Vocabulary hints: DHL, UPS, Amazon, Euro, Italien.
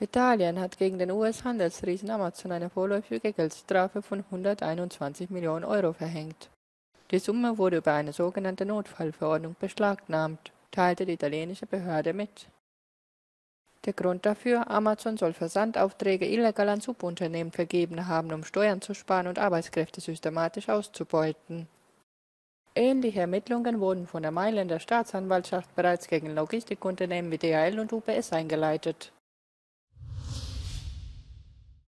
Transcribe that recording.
Italien hat gegen den US-Handelsriesen Amazon eine vorläufige Geldstrafe von 121 Millionen Euro verhängt. Die Summe wurde über eine sogenannte Notfallverordnung beschlagnahmt, teilte die italienische Behörde mit. Der Grund dafür: Amazon soll Versandaufträge illegal an Subunternehmen vergeben haben, um Steuern zu sparen und Arbeitskräfte systematisch auszubeuten. Ähnliche Ermittlungen wurden von der Mailänder Staatsanwaltschaft bereits gegen Logistikunternehmen wie DHL und UPS eingeleitet.